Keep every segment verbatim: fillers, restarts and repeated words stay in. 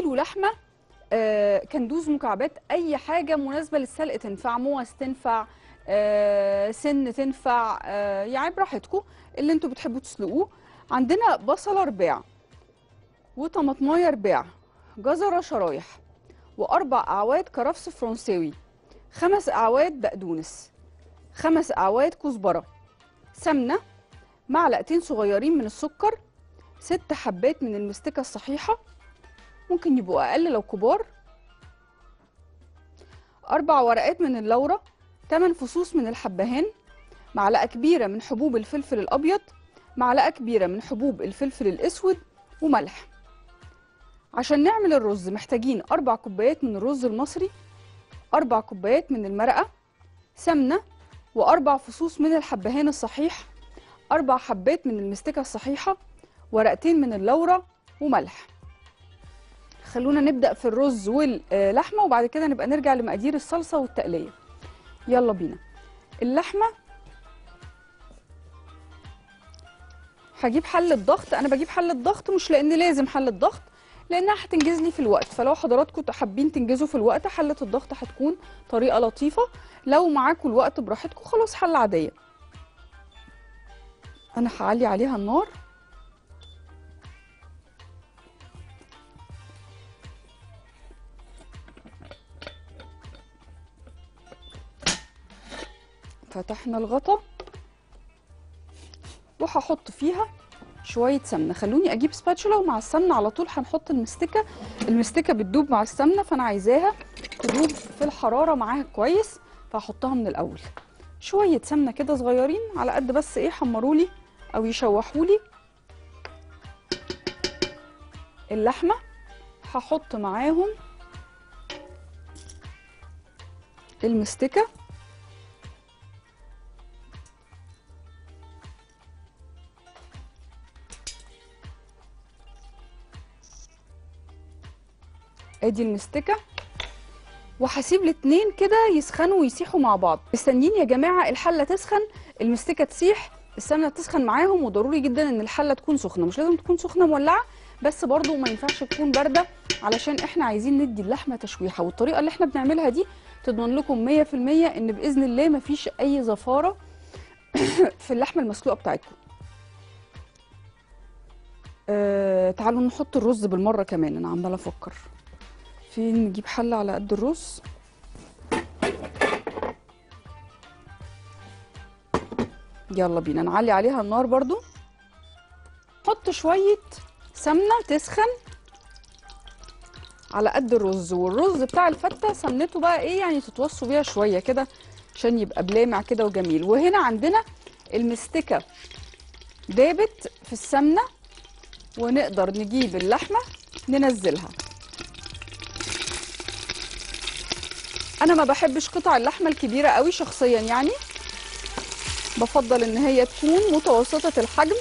كيلو لحمه، آه كندوز، مكعبات، اي حاجه مناسبه للسلق تنفع، موز تنفع، آه سن تنفع، آه يعني براحتكم اللي انتوا بتحبوا تسلقوه. عندنا بصله رباع، وطماطمايه رباع، جزره شرايح، واربع اعواد كرفس فرنساوي، خمس اعواد بقدونس، خمس اعواد كزبره، سمنه، معلقتين صغيرين من السكر، ست حبات من المستكه الصحيحه، ممكن يبقوا اقل لو كبار، اربع ورقات من اللورة، ثمان فصوص من الحبهان، معلقه كبيره من حبوب الفلفل الابيض، معلقه كبيره من حبوب الفلفل الاسود، وملح. عشان نعمل الرز محتاجين اربع كوبايات من الرز المصري، اربع كوبايات من المرقه، سمنه، واربع فصوص من الحبهان الصحيح، اربع حبات من المستكه الصحيحه، ورقتين من اللورة، وملح. خلونا نبدأ في الرز واللحمة وبعد كده نبقى نرجع لمقادير الصلصة والتقلية. يلا بينا. اللحمة هجيب حلة ضغط، أنا بجيب حلة ضغط مش لأن لازم حلة ضغط، لأنها هتنجز لي في الوقت، فلو حضراتكم حابين تنجزوا في الوقت حلة الضغط هتكون طريقة لطيفة، لو معاكم الوقت براحتكم خلاص حلة عادية. أنا هعلي عليها النار. فتحنا الغطا وهحط فيها شويه سمنه. خلوني اجيب سباتشولا، ومع السمنه على طول هنحط المستكه، المستكه بتدوب مع السمنه فانا عايزاها تدوب في الحراره معاها كويس، فهحطها من الاول. شويه سمنه كده صغيرين على قد بس ايه حمرولي او يشوحولي اللحمه. هحط معاهم المستكه ادي المستكه، وهسيب الاتنين كده يسخنوا ويسيحوا مع بعض. مستنيين يا جماعه الحله تسخن، المستكه تسيح، السمنه تسخن معاهم، وضروري جدا ان الحله تكون سخنه، مش لازم تكون سخنه مولعه، بس برضو ما ينفعش تكون بارده علشان احنا عايزين ندي اللحمه تشويحه. والطريقه اللي احنا بنعملها دي تضمن لكم مية في المية ان باذن الله ما فيش اي زفاره في اللحمه المسلوقه بتاعتكم. أه تعالوا نحط الرز بالمره كمان، انا عماله افكر فين نجيب حله على قد الرز. يلا بينا نعلي عليها النار برضو، نحط شويه سمنه تسخن على قد الرز. والرز بتاع الفته سمنته بقى ايه يعني تتوصوا بيها شويه كده عشان يبقى بلامع كده وجميل. وهنا عندنا المستكه دابت في السمنه، ونقدر نجيب اللحمه ننزلها. انا ما بحبش قطع اللحمه الكبيره قوي شخصيا، يعني بفضل ان هي تكون متوسطه الحجم،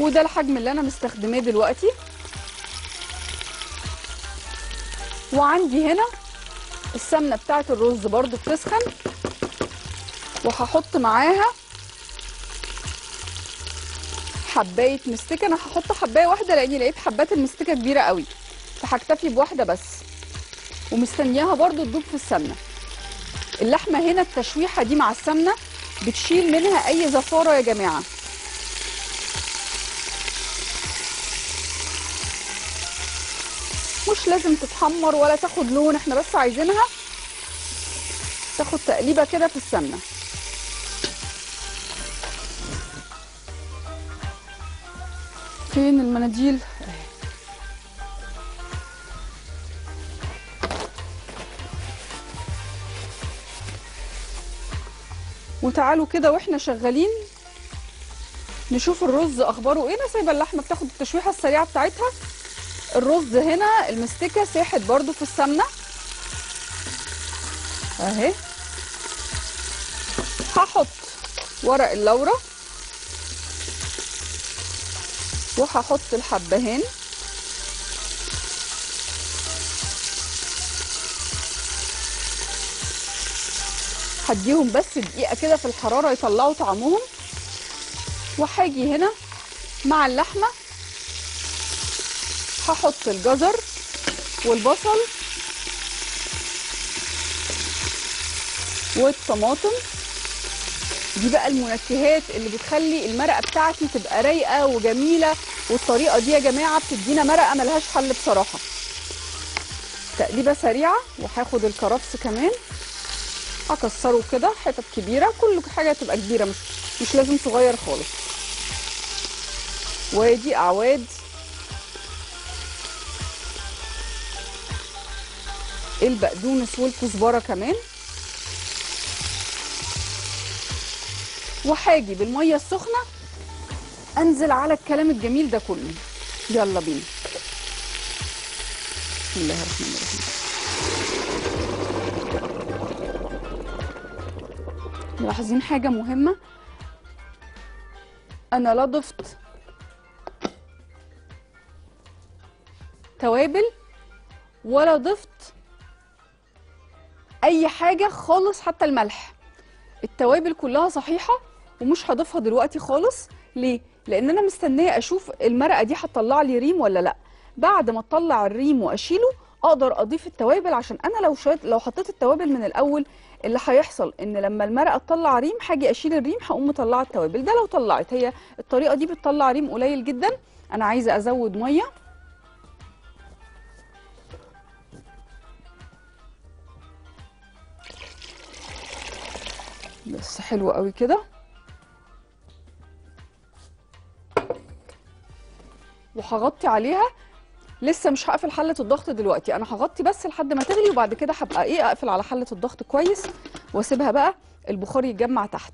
وده الحجم اللي انا مستخدماه دلوقتي. وعندي هنا السمنه بتاعه الرز برضو بتسخن، وهحط معاها حبايه مستكه. انا هحط حبايه واحده لاني لقيت حبات المستكه كبيره قوي، فهكتفي بواحده بس، ومستنياها برضو تدوب في السمنه. اللحمه هنا التشويحه دي مع السمنه بتشيل منها اي زفاره يا جماعه. مش لازم تتحمر ولا تاخد لون، احنا بس عايزينها تاخد تقليبه كده في السمنه. فين المناديل؟ وتعالوا كده واحنا شغالين نشوف الرز اخباره ايه. انا سايبه اللحمه بتاخد التشويحه السريعه بتاعتها. الرز هنا المستكه ساحت برضو في السمنه اهي. هحط ورق اللورة، وهحط الحبهان، هديهم بس دقيقه كده في الحراره يطلعوا طعمهم. وهاجي هنا مع اللحمه هحط الجزر والبصل والطماطم. دي بقى المنكهات اللي بتخلي المرقه بتاعتي تبقى رايقه وجميله، والطريقه دي يا جماعه بتدينا مرقه ملهاش حل بصراحه. تقليبه سريعه، وهاخد الكرفس كمان هكسره كده حتت كبيره، كل حاجه تبقى كبيره مش مش لازم صغير خالص. وادي اعواد البقدونس والكزبره كمان. وهاجي بالميه السخنه انزل على الكلام الجميل ده كله. يلا بينا. بسم الله الرحمن الرحيم. ملاحظين حاجه مهمه؟ انا لا ضفت توابل ولا ضفت اي حاجه خالص، حتى الملح. التوابل كلها صحيحه ومش هضيفها دلوقتي خالص. ليه؟ لان انا مستنيه اشوف المرقه دي هتطلع لي ريم ولا لا. بعد ما اطلع الريم واشيله اقدر اضيف التوابل، عشان انا لو شويه لو حطيت التوابل من الاول اللي هيحصل ان لما المرقه تطلع ريم هاجي اشيل الريم هقوم مطلعه التوابل. ده لو طلعت، هي الطريقه دي بتطلع ريم قليل جدا. انا عايزه ازود ميه. بس حلو قوي كده. وهغطي عليها، لسه مش هقفل حله الضغط دلوقتي، انا هغطي بس لحد ما تغلي، وبعد كده هبقى ايه اقفل على حله الضغط كويس واسيبها بقى البخار يتجمع تحت.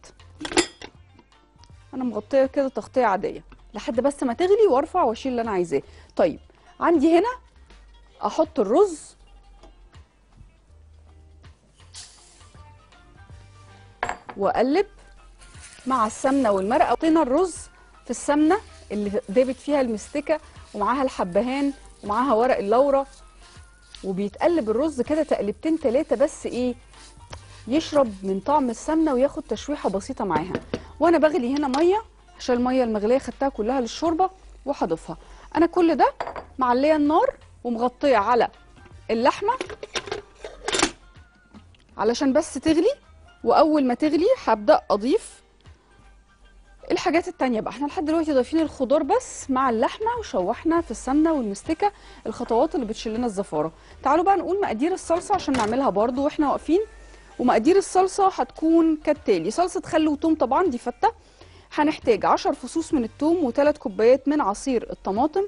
انا مغطيه كده تغطيه عاديه لحد بس ما تغلي، وارفع واشيل اللي انا عايزاه. طيب عندي هنا احط الرز. واقلب مع السمنه والمرقه. حطينا الرز في السمنه اللي دابت فيها المستكه ومعاها الحبهان ومعاها ورق اللورة، وبيتقلب الرز كده تقلبتين ثلاثه بس، ايه يشرب من طعم السمنه وياخد تشويحه بسيطه معاها. وانا بغلي هنا ميه، عشان الميه المغليه خدتها كلها للشوربه وهضيفها. انا كل ده معليه النار ومغطيه على اللحمه علشان بس تغلي، واول ما تغلي هبدا اضيف الحاجات التانيه بقى. احنا لحد دلوقتي ضايفين الخضار بس مع اللحمه، وشوحنا في السمنه والمستكه الخطوات اللي بتشيل لنا الزفاره. تعالوا بقى نقول مقادير الصلصه عشان نعملها برضو واحنا واقفين. ومقادير الصلصه هتكون كالتالي: صلصه خل وثوم طبعا دي فته. هنحتاج عشر فصوص من الثوم، وثلاث كوبايات من عصير الطماطم،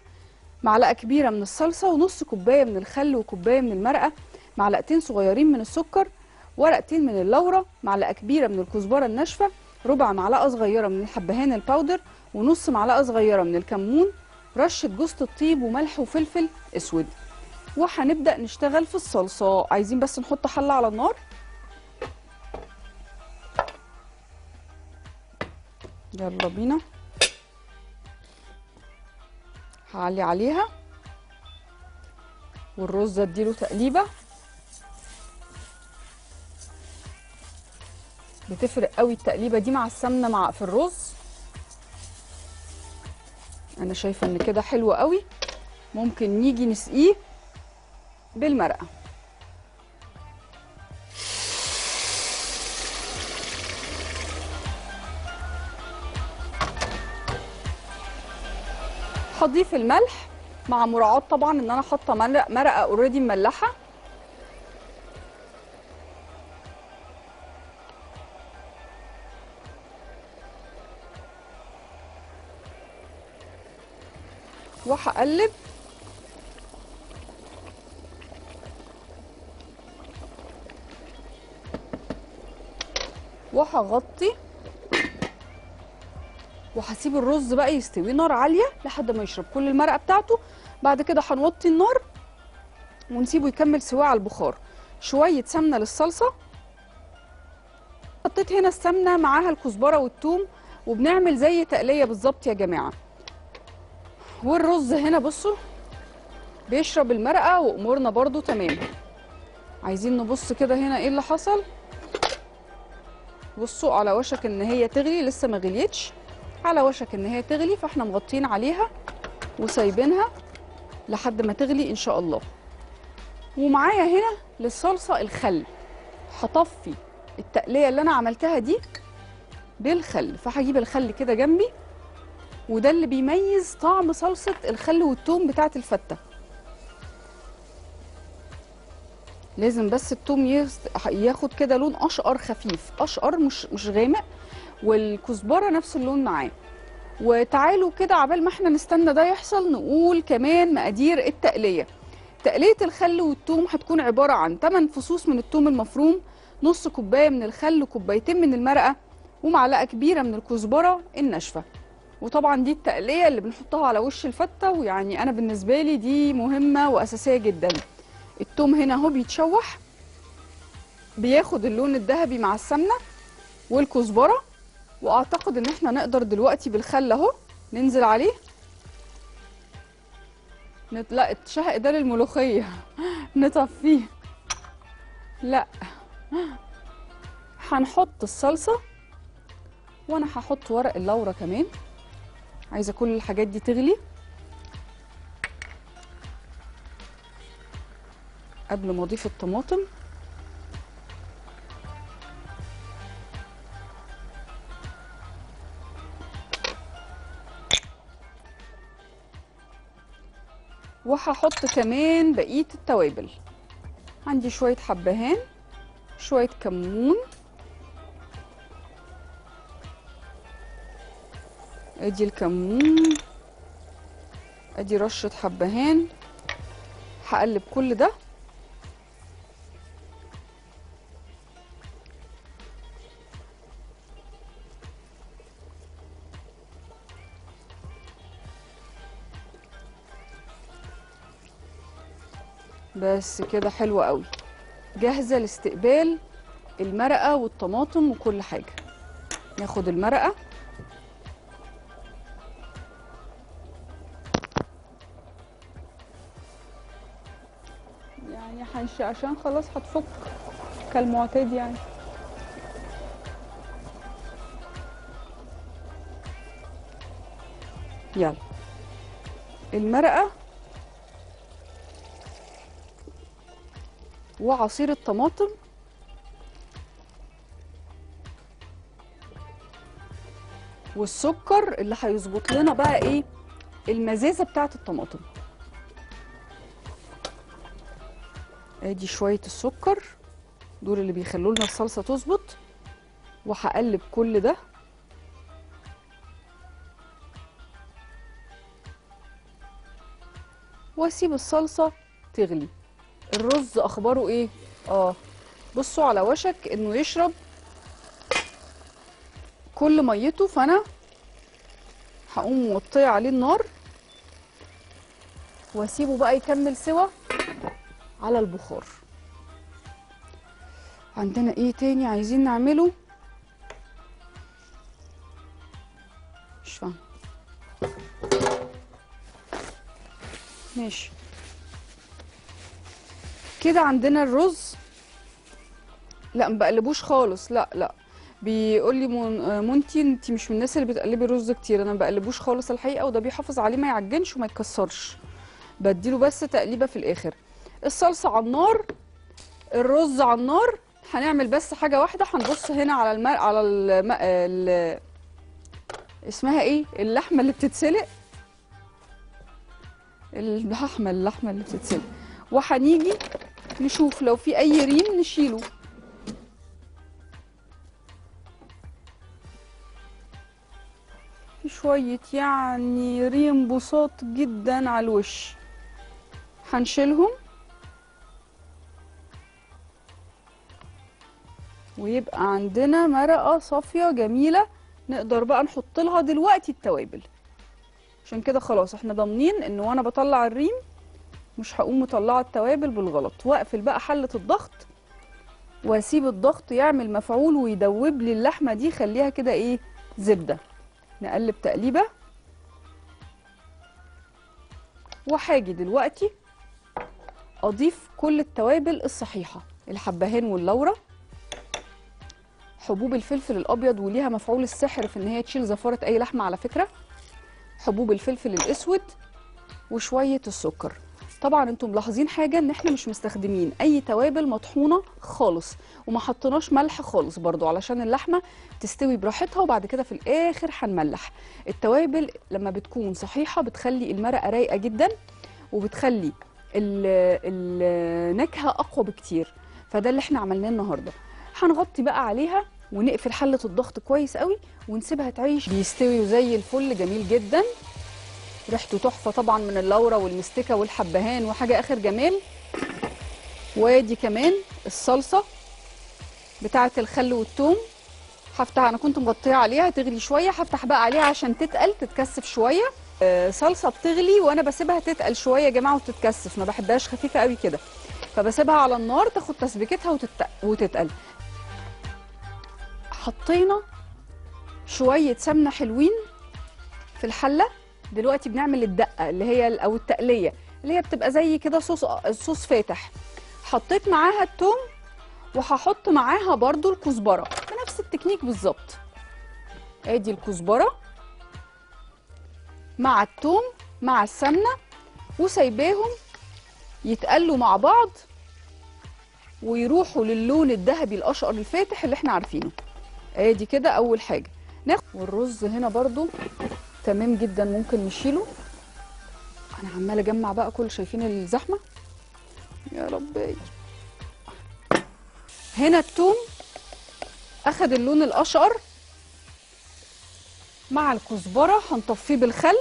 معلقه كبيره من الصلصه، ونص كوبايه من الخل، وكوبايه من المرقه، معلقتين صغيرين من السكر، ورقتين من اللورة، معلقة كبيرة من الكزبرة الناشفة، ربع معلقة صغيرة من الحبهان الباودر، ونص معلقة صغيرة من الكمون، رشة جوزة الطيب، وملح وفلفل اسود. وهنبدأ نشتغل في الصلصة. عايزين بس نحط حلة على النار. يلا بينا. هعلي عليها، والرز اديله تقليبة. بتفرق قوي التقليبه دي مع السمنه مع في الرز. انا شايفه ان كده حلو قوي. ممكن نيجي نسقيه بالمرقه. هضيف الملح مع مراعاه طبعا ان انا حاطه مرقه اوريدي مملحه. وهقلب وهغطي، وهسيب الرز بقى يستوي نار عاليه لحد ما يشرب كل المرقه بتاعته. بعد كده هنوطي النار ونسيبه يكمل سواه على البخار. شويه سمنه للصلصه. حطيت هنا السمنه معاها الكزبره والثوم، وبنعمل زي تقليه بالظبط يا جماعه. والرز هنا بصوا بيشرب المرقه وامورنا برضو تمام. عايزين نبص كده هنا ايه اللي حصل. بصوا على وشك ان هي تغلي، لسه ما غليتش، على وشك ان هي تغلي، فاحنا مغطين عليها وسايبينها لحد ما تغلي ان شاء الله. ومعايا هنا للصلصه الخل، هطفي التقليه اللي انا عملتها دي بالخل، فهجيب الخل كده جنبي، وده اللي بيميز طعم صلصه الخل والثوم بتاعه الفته. لازم بس الثوم ياخد كده لون اشقر خفيف، اشقر مش مش غامق، والكزبره نفس اللون معاه. وتعالوا كده عبال ما احنا نستنى ده يحصل نقول كمان مقادير التقليه. تقليه الخل والثوم هتكون عباره عن ثمانية فصوص من الثوم المفروم، نص كوبايه من الخل، وكوبايتين من المرقه، ومعلقه كبيره من الكزبره الناشفه. وطبعا دي التقليه اللي بنحطها على وش الفته، ويعني انا بالنسبه لي دي مهمه واساسيه جدا. الثوم هنا اهو بيتشوح، بياخد اللون الذهبي مع السمنه والكزبره، واعتقد ان احنا نقدر دلوقتي بالخل اهو ننزل عليه. لا الشهق ده للملوخيه نطفيه، لا هنحط الصلصه، وانا هحط ورق اللورة كمان، عايزه كل الحاجات دي تغلي قبل ما اضيف الطماطم. وهحط كمان بقيه التوابل، عندي شويه حبهان، شويه كمون، ادي الكمون، ادي رشه حبهان. هقلب كل ده بس كده، حلوة قوي، جاهزة لاستقبال المرقة والطماطم وكل حاجة. ناخد المرقة يعني حنش عشان خلاص هتفك كالمعتاد يعني. يلا المرقة وعصير الطماطم، والسكر اللي هيظبط لنا بقى ايه المزازه بتاعه الطماطم. ادي شويه السكر، دول اللي بيخلوا لنا الصلصه تظبط. وهقلب كل ده، واسيب الصلصه تغلي. الرز اخباره ايه؟ اه بصوا على وشك انه يشرب كل ميته، فانا هقوم موطيه عليه النار واسيبه بقى يكمل سوا على البخار. عندنا ايه تاني عايزين نعمله؟ مش فاهم. ماشي كده عندنا الرز. لا مبقلبوش خالص، لا لا بيقول لي مونتي انت مش من الناس اللي بتقلبي الرز كتير. انا مبقلبوش خالص الحقيقه، وده بيحافظ عليه ما يعجنش وما يتكسرش، بديله بس تقليبه في الاخر. الصلصه على النار، الرز على النار، هنعمل بس حاجه واحده، هنبص هنا على الم... على الم... ال... اسمها ايه اللحمه اللي بتتسلق، اللحمه اللحمه اللي بتتسلق، وهنيجي نشوف لو في اي ريم نشيله. في شويه يعني ريم بساط جدا على الوش، هنشيلهم ويبقى عندنا مرقه صافيه جميله، نقدر بقى نحط لها دلوقتي التوابل. عشان كده خلاص احنا ضامنين ان وانا بطلع الريم مش هقوم مطلعه التوابل بالغلط. واقفل بقى حله الضغط واسيب الضغط يعمل مفعول ويدوب لي اللحمه دي، خليها كده ايه زبده. نقلب تقليبه، وهاجي دلوقتي اضيف كل التوابل الصحيحه، الحبهان واللورة، حبوب الفلفل الابيض وليها مفعول السحر في ان هي تشيل زفاره اي لحمه على فكره، حبوب الفلفل الاسود، وشويه السكر. طبعا انتم ملاحظين حاجه ان احنا مش مستخدمين اي توابل مطحونه خالص، وما حطيناش ملح خالص برضو علشان اللحمه تستوي براحتها، وبعد كده في الاخر هنملح. التوابل لما بتكون صحيحه بتخلي المرقه رايقه جدا، وبتخلي النكهه اقوى بكتير. فده اللي احنا عملناه النهارده. هنغطي بقى عليها ونقفل حله الضغط كويس قوي ونسيبها تعيش. بيستوي وزي الفل جميل جدا، ريحته تحفه طبعا من اللورة والمستكه والحبهان، وحاجه اخر جمال. وادي كمان الصلصه بتاعه الخل والثوم. هفتح، انا كنت مغطيه عليها تغلي شويه، هفتح بقى عليها عشان تتقل تتكثف شويه. آه صلصه بتغلي وانا بسيبها تتقل شويه يا جماعه وتتكثف، ما بحبهاش خفيفه قوي كده، فبسيبها على النار تاخد تسبيكتها وتتق... وتتقل. حطينا شويه سمنه حلوين في الحله. دلوقتي بنعمل الدقه اللي هي او التقليه اللي هي بتبقى زي كده صوص صوص فاتح. حطيت معاها الثوم، وهحط معاها برضو الكزبره بنفس التكنيك بالظبط. ادي الكزبره مع الثوم مع السمنه، وسايباهم يتقلوا مع بعض ويروحوا للون الذهبي الاشقر الفاتح اللي احنا عارفينه. ادي كده اول حاجه. ناخد والرز هنا برضو تمام جدا، ممكن نشيله. انا عماله اجمع بقى كل، شايفين الزحمه يا ربي. هنا الثوم اخد اللون الاشقر مع الكزبره، هنطفيه بالخل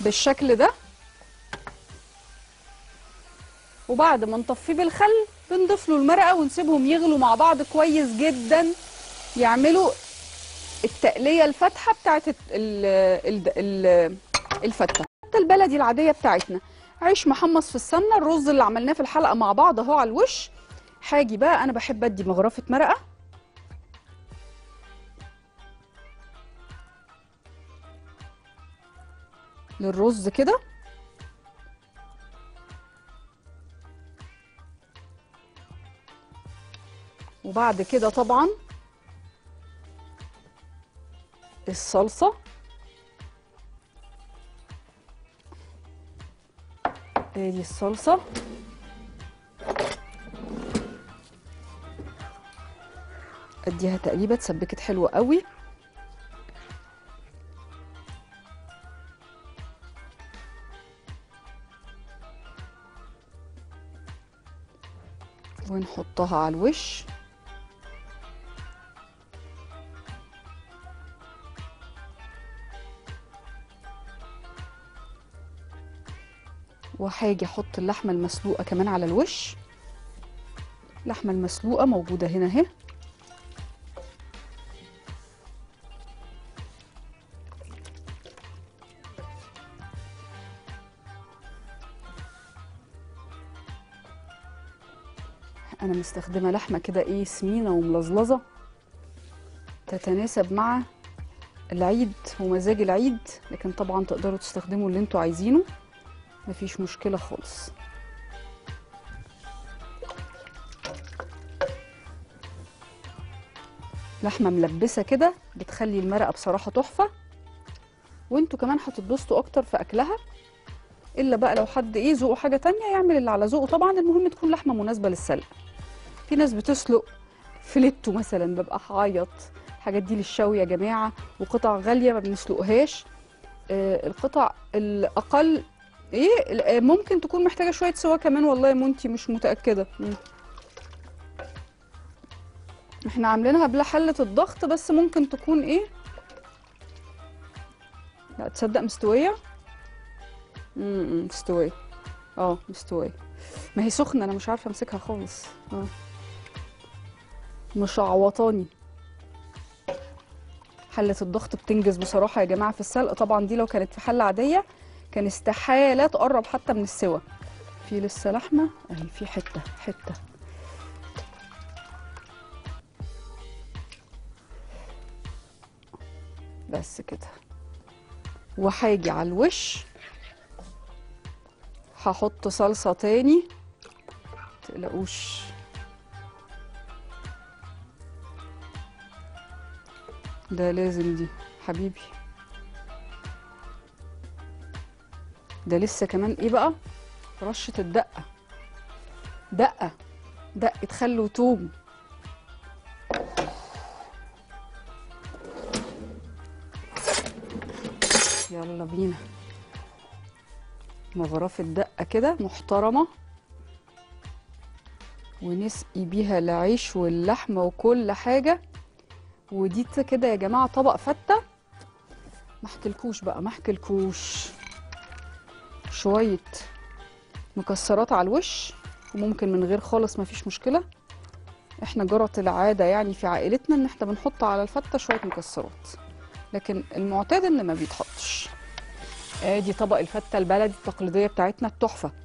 بالشكل ده. وبعد ما نطفيه بالخل بنضيف له المرقه ونسيبهم يغلوا مع بعض كويس جدا، يعملوا التقليه الفاتحه بتاعت الفته. حتى البلدي العاديه بتاعتنا عيش محمص في السمنه. الرز اللي عملناه في الحلقه مع بعض اهو على الوش. هاجي بقى انا بحب ادي مغرفه مرقه، للرز كده. وبعد كده طبعا الصلصة ادي الصلصة اديها تقريبا تسبكت حلوة قوي. ونحطها على الوش. وهاجي احط اللحمه المسلوقه كمان على الوش. اللحمه المسلوقه موجوده هنا اهي. انا مستخدمه لحمه كده ايه سمينه وملزلزه، تتناسب مع العيد ومزاج العيد، لكن طبعا تقدروا تستخدموا اللي انتوا عايزينه، مفيش مشكله خالص. لحمه ملبسه كده بتخلي المرقه بصراحه تحفه، وانتوا كمان هتتبسطوا اكتر في اكلها. الا بقى لو حد ايه ذوقه حاجه تانية يعمل اللي على ذوقه طبعا. المهم تكون لحمه مناسبه للسلق. في ناس بتسلق فيليتو مثلا، ببقى هعيط. الحاجات دي للشوي يا جماعه، وقطع غاليه ما بنسلقهاش. آه القطع الاقل ايه ممكن تكون محتاجه شويه سوا كمان، والله يا مونتي مش متاكده. مم. احنا عاملينها بلا حله الضغط، بس ممكن تكون ايه، لا تصدق مستويه. امم مستويه، اه مستويه. ما هي سخنه، انا مش عارفه امسكها خالص. اه مشعوطاني. حله الضغط بتنجز بصراحه يا جماعه في السلق. طبعا دي لو كانت في حله عاديه كان استحاله تقرب حتى من السوا. في لسه لحمه اهي، في حته حته. بس كده. وهاجي على الوش هحط صلصه تاني، متقلقوش. ده لازم دي حبيبي. ده لسه كمان ايه بقى؟ رشه الدقه، دقه دقه خل وتوم، يلا بينا مغرفه دقه كده محترمه، ونسقي بيها العيش واللحمه وكل حاجه. ودي كده يا جماعه طبق فته، ما احكيلكوش بقى، ما احكيلكوش. شويه مكسرات على الوش، وممكن من غير خالص ما فيش مشكله، احنا جرت العاده يعني في عائلتنا ان احنا بنحط على الفته شويه مكسرات، لكن المعتاد ان ما بيتحطش. ادي طبق الفته البلدي التقليديه بتاعتنا التحفه.